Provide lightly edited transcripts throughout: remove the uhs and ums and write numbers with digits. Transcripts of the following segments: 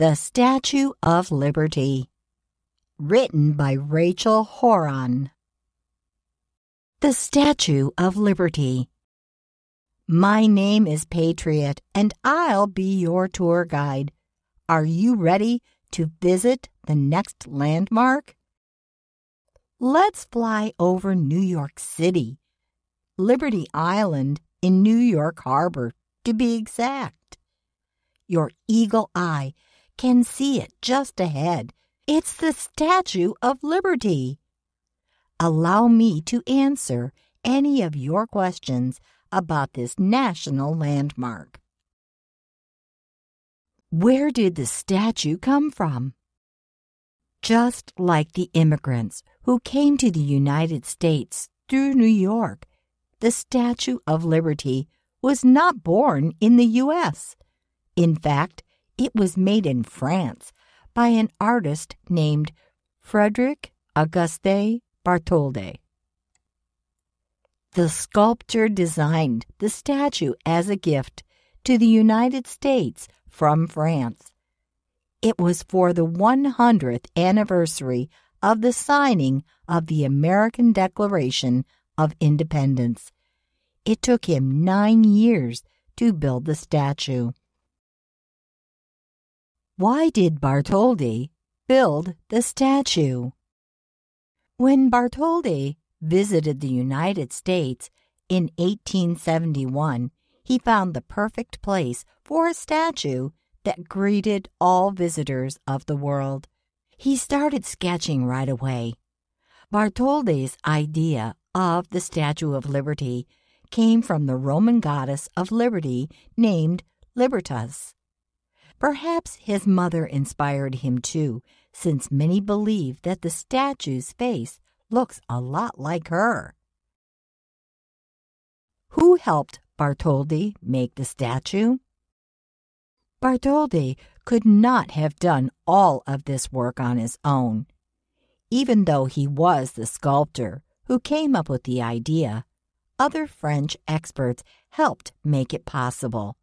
The Statue of Liberty, written by Rachel Horan. The Statue of Liberty. My name is Patriot, and I'll be your tour guide. Are you ready to visit the next landmark? Let's fly over New York City, Liberty Island in New York Harbor, to be exact. Your eagle eye can see it just ahead. It's the Statue of Liberty. Allow me to answer any of your questions about this national landmark. Where did the statue come from? Just like the immigrants who came to the United States through New York, the Statue of Liberty was not born in the U.S. In fact, it was made in France by an artist named Frédéric Auguste Bartholdi. The sculptor designed the statue as a gift to the United States from France. It was for the 100th anniversary of the signing of the American Declaration of Independence. It took him 9 years to build the statue. Why did Bartholdi build the statue? When Bartholdi visited the United States in 1871, he found the perfect place for a statue that greeted all visitors of the world. He started sketching right away. Bartholdi's idea of the Statue of Liberty came from the Roman goddess of liberty named Libertas. Perhaps his mother inspired him too, since many believe that the statue's face looks a lot like her. Who helped Bartholdi make the statue? Bartholdi could not have done all of this work on his own. Even though he was the sculptor who came up with the idea, other French experts helped make it possible.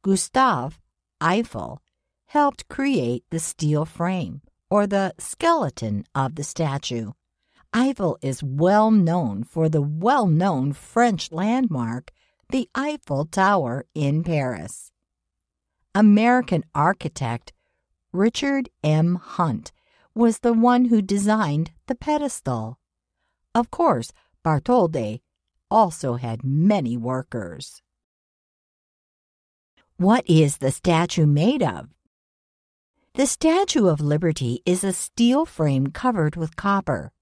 Gustave Eiffel helped create the steel frame, or the skeleton of the statue. Eiffel is well known for the well-known French landmark, the Eiffel Tower in Paris. American architect Richard M. Hunt was the one who designed the pedestal. Of course, Bartholdi also had many workers. What is the statue made of? The Statue of Liberty is a steel frame covered with copper.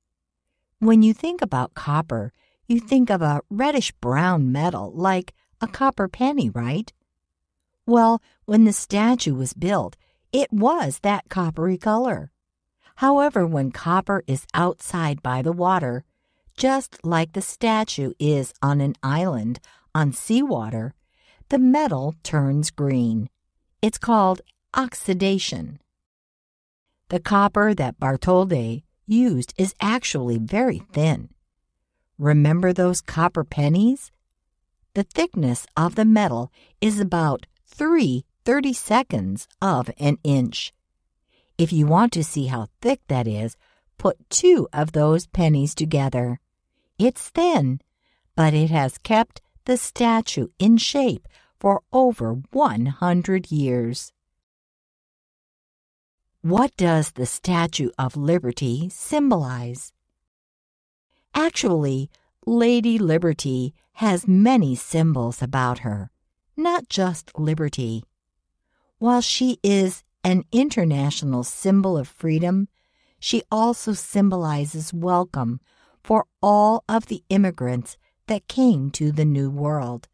When you think about copper, you think of a reddish-brown metal like a copper penny, right? Well, when the statue was built, it was that coppery color. However, when copper is outside by the water, just like the statue is on an island on seawater, the metal turns green. It's called oxidation. The copper that Bartholdi used is actually very thin. Remember those copper pennies? The thickness of the metal is about 3/32 of an inch. If you want to see how thick that is, put two of those pennies together. It's thin, but it has kept the statue in shape for over 100 years. What does the Statue of Liberty symbolize? Actually, Lady Liberty has many symbols about her, not just liberty. While she is an international symbol of freedom, she also symbolizes welcome for all of the immigrants that came to the New World.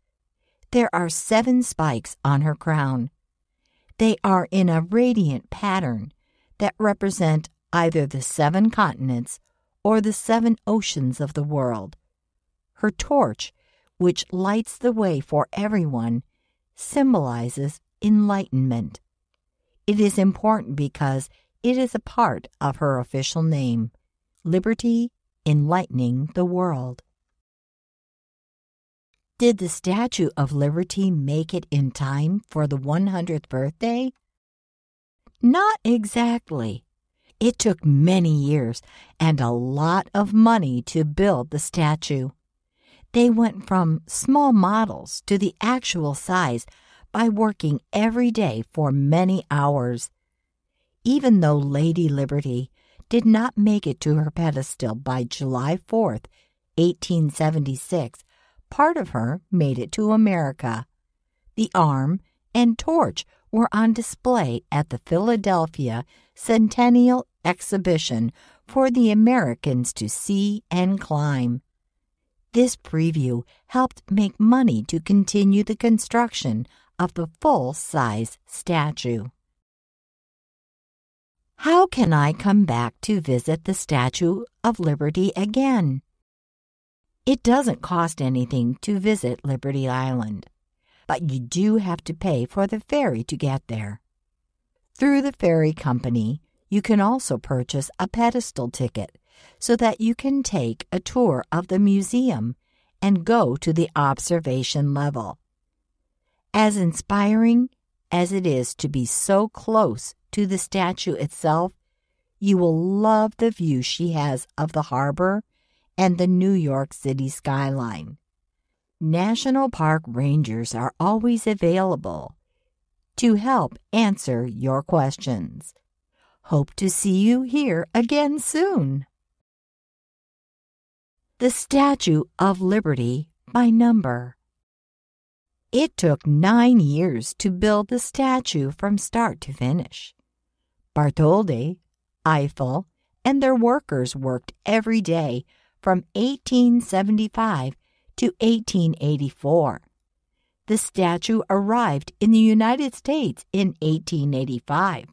There are 7 spikes on her crown. They are in a radiant pattern that represent either the 7 continents or the 7 oceans of the world. Her torch, which lights the way for everyone, symbolizes enlightenment. It is important because it is a part of her official name, Liberty Enlightening the World. Did the Statue of Liberty make it in time for the 100th birthday? Not exactly. It took many years and a lot of money to build the statue. They went from small models to the actual size by working every day for many hours. Even though Lady Liberty did not make it to her pedestal by July 4th, 1876, part of her made it to America. The arm and torch were on display at the Philadelphia Centennial Exhibition for the Americans to see and climb. This preview helped make money to continue the construction of the full-size statue. How can I come back to visit the Statue of Liberty again? It doesn't cost anything to visit Liberty Island, but you do have to pay for the ferry to get there. Through the ferry company, you can also purchase a pedestal ticket so that you can take a tour of the museum and go to the observation level. As inspiring as it is to be so close to the statue itself, you will love the view she has of the harbor and the New York City skyline. National Park Rangers are always available to help answer your questions. Hope to see you here again soon. The Statue of Liberty by number. It took 9 years to build the statue from start to finish. Bartholdi, Eiffel, and their workers worked every day from 1875 to 1884. The statue arrived in the United States in 1885,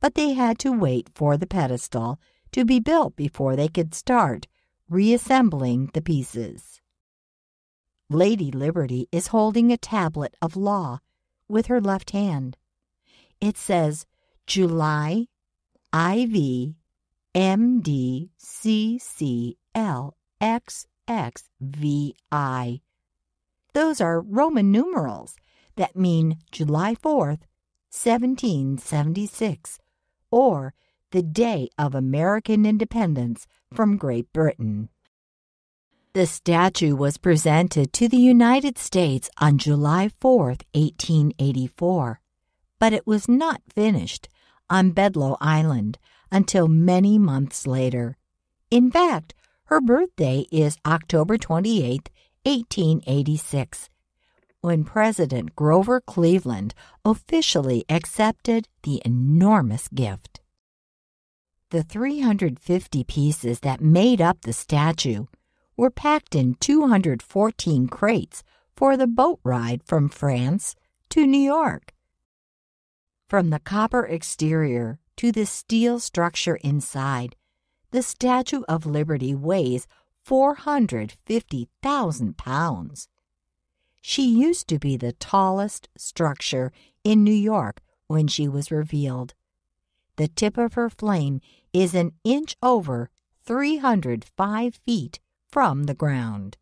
but they had to wait for the pedestal to be built before they could start reassembling the pieces. Lady Liberty is holding a tablet of law with her left hand. It says, July, IV, MD, CC, LXXVI. Those are Roman numerals that mean July 4th, 1776, or the Day of American Independence from Great Britain. The statue was presented to the United States on July 4, 1884, but it was not finished on Bedloe Island until many months later. In fact, her birthday is October 28, 1886, when President Grover Cleveland officially accepted the enormous gift. The 350 pieces that made up the statue were packed in 214 crates for the boat ride from France to New York. From the copper exterior to the steel structure inside, the Statue of Liberty weighs 450,000 pounds. She used to be the tallest structure in New York when she was revealed. The tip of her flame is an inch over 305 feet from the ground.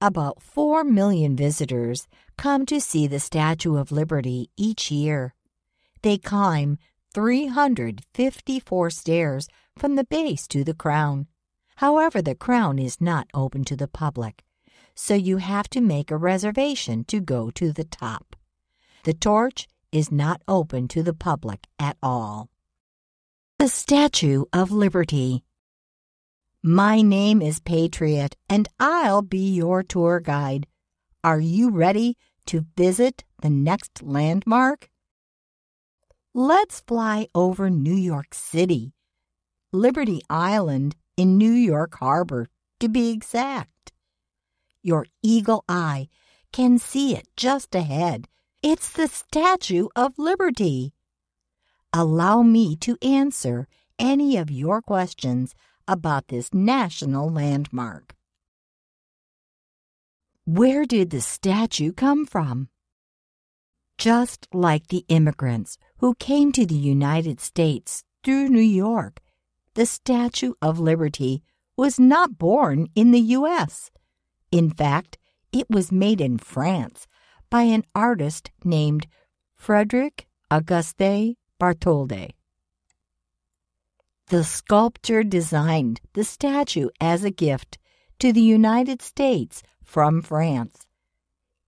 About 4 million visitors come to see the Statue of Liberty each year. They climb 354 stairs from the base to the crown. However, the crown is not open to the public, so you have to make a reservation to go to the top. The torch is not open to the public at all. The Statue of Liberty. My name is Patriot, and I'll be your tour guide. Are you ready to visit the next landmark? Let's fly over New York City, Liberty Island in New York Harbor, to be exact. Your eagle eye can see it just ahead. It's the Statue of Liberty. Allow me to answer any of your questions about this national landmark. Where did the statue come from? Just like the immigrants who came to the United States through New York, the Statue of Liberty was not born in the U.S. In fact, it was made in France by an artist named Frédéric Auguste Bartholdi. The sculptor designed the statue as a gift to the United States from France.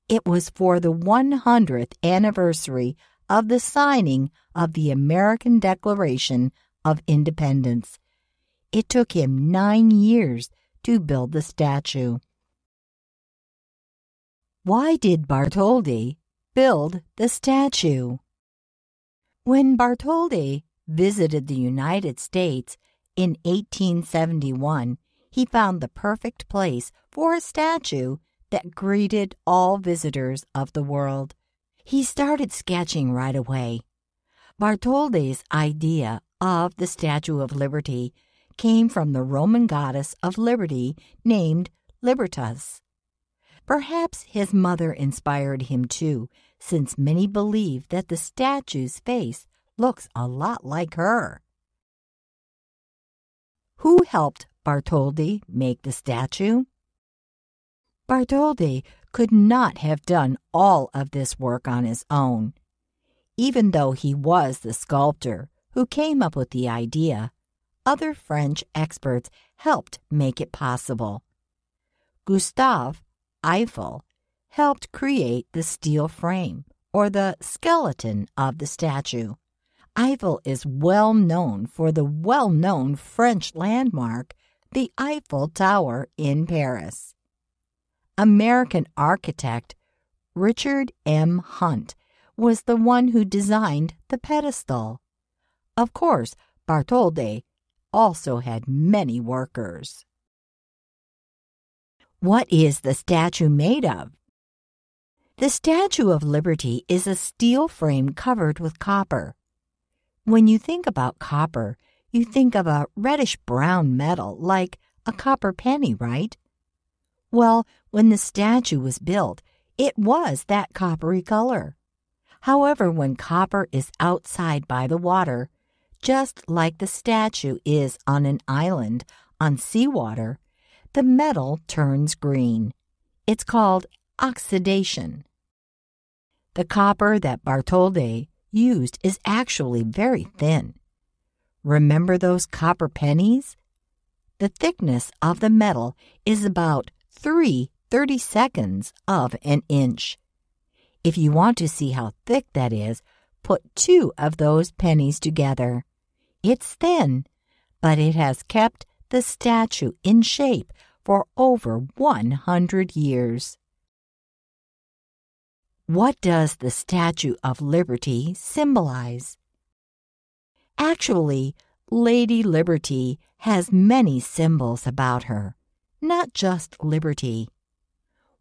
It was for the 100th anniversary of the signing of the American Declaration of Independence. It took him 9 years to build the statue. Why did Bartholdi build the statue? When Bartholdi visited the United States in 1871, he found the perfect place for a statue that greeted all visitors of the world. He started sketching right away. Bartholdi's idea of the Statue of Liberty came from the Roman goddess of liberty named Libertas. Perhaps his mother inspired him too, since many believe that the statue's face looks a lot like her. Who helped Bartholdi make the statue? Bartholdi could not have done all of this work on his own. Even though he was the sculptor who came up with the idea, other French experts helped make it possible. Gustave Eiffel helped create the steel frame, or the skeleton of the statue. Eiffel is well known for the well-known French landmark, the Eiffel Tower in Paris. American architect Richard M. Hunt was the one who designed the pedestal. Of course, Bartholdi also had many workers. What is the statue made of? The Statue of Liberty is a steel frame covered with copper. When you think about copper, you think of a reddish-brown metal like a copper penny, right? Well, when the statue was built, it was that coppery color. However, when copper is outside by the water, just like the statue is on an island on seawater, the metal turns green. It's called oxidation. The copper that Bartholdi used is actually very thin. Remember those copper pennies? The thickness of the metal is about 3/32 of an inch. If you want to see how thick that is, put 2 of those pennies together. It's thin, but it has kept the statue in shape for over 100 years. What does the Statue of Liberty symbolize? Actually, Lady Liberty has many symbols about her, not just liberty.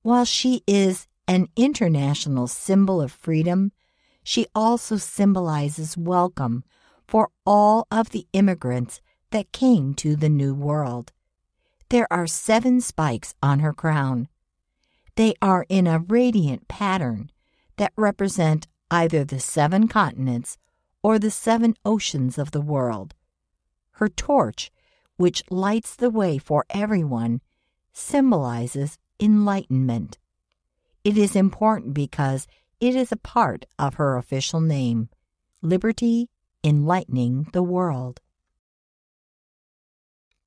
While she is an international symbol of freedom, she also symbolizes welcome for all of the immigrants that came to the New World. There are 7 spikes on her crown. They are in a radiant pattern that represent either the 7 continents or the 7 oceans of the world. Her torch, which lights the way for everyone, symbolizes enlightenment. It is important because it is a part of her official name, Liberty Enlightening the World.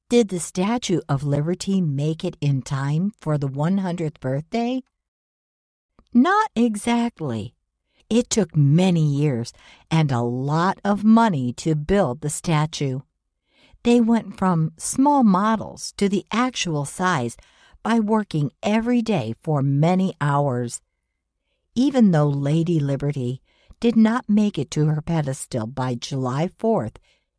Did the Statue of Liberty make it in time for the 100th birthday? Not exactly. It took many years and a lot of money to build the statue. They went from small models to the actual size by working every day for many hours. Even though Lady Liberty did not make it to her pedestal by July 4th,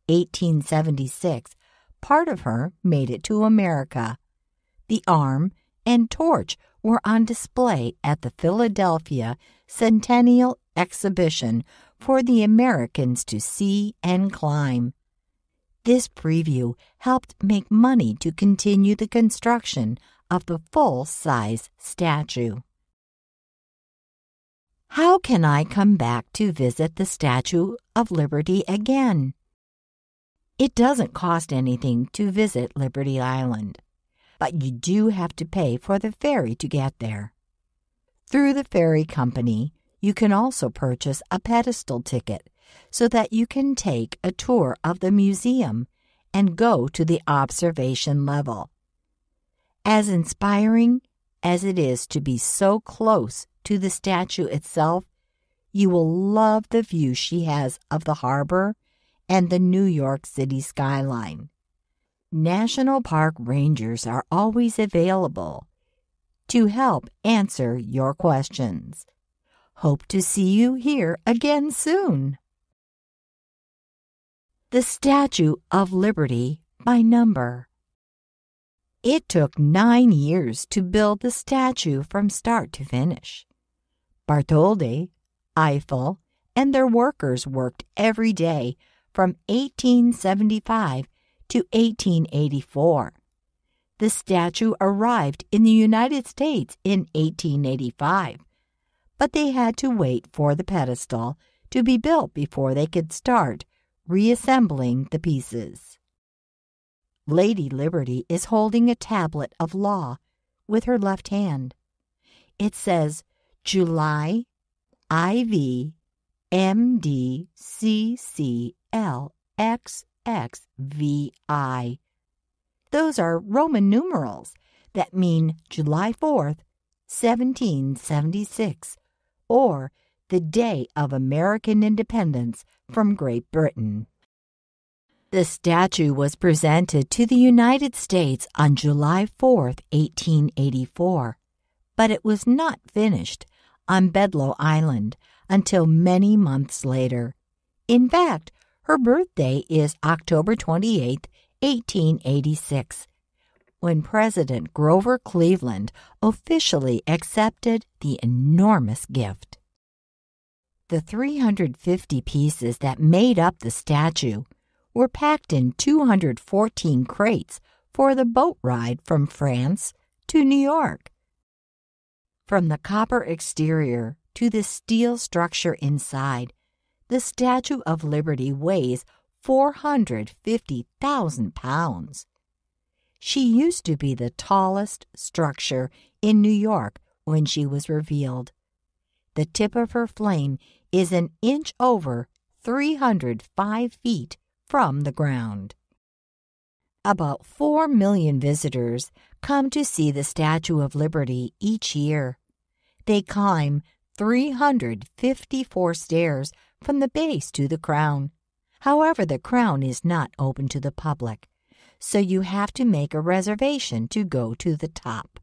1876, part of her made it to America. The arm and torch were on display at the Philadelphia Centennial Exhibition for the Americans to see and climb. This preview helped make money to continue the construction of the full-size statue. How can I come back to visit the Statue of Liberty again? It doesn't cost anything to visit Liberty Island, but you do have to pay for the ferry to get there. Through the ferry company, you can also purchase a pedestal ticket so that you can take a tour of the museum and go to the observation level. As inspiring as it is to be so close to the statue itself, you will love the view she has of the harbor and the New York City skyline. National Park Rangers are always available to help answer your questions. Hope to see you here again soon. The Statue of Liberty by number. It took 9 years to build the statue from start to finish. Bartholdi, Eiffel, and their workers worked every day from 1875 to 1884. The statue arrived in the United States in 1885, but they had to wait for the pedestal to be built before they could start reassembling the pieces. Lady Liberty is holding a tablet of law with her left hand. It says, July IV MDCCLXXVI. Those are Roman numerals that mean July 4th, 1776, or the day of American independence from Great Britain. The statue was presented to the United States on July 4, 1884, but it was not finished on Bedloe Island until many months later. In fact, her birthday is October 28, 1886, when President Grover Cleveland officially accepted the enormous gift. The 350 pieces that made up the statue were packed in 214 crates for the boat ride from France to New York. From the copper exterior to the steel structure inside, the Statue of Liberty weighs 450,000 pounds. She used to be the tallest structure in New York when she was revealed. The tip of her flame is an inch over 305 feet from the ground. About 4 million visitors come to see the Statue of Liberty each year. They climb 354 stairs from the base to the crown. However, the crown is not open to the public, so you have to make a reservation to go to the top.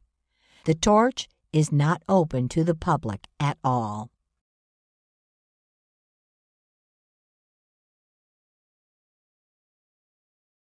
The torch is not open to the public at all.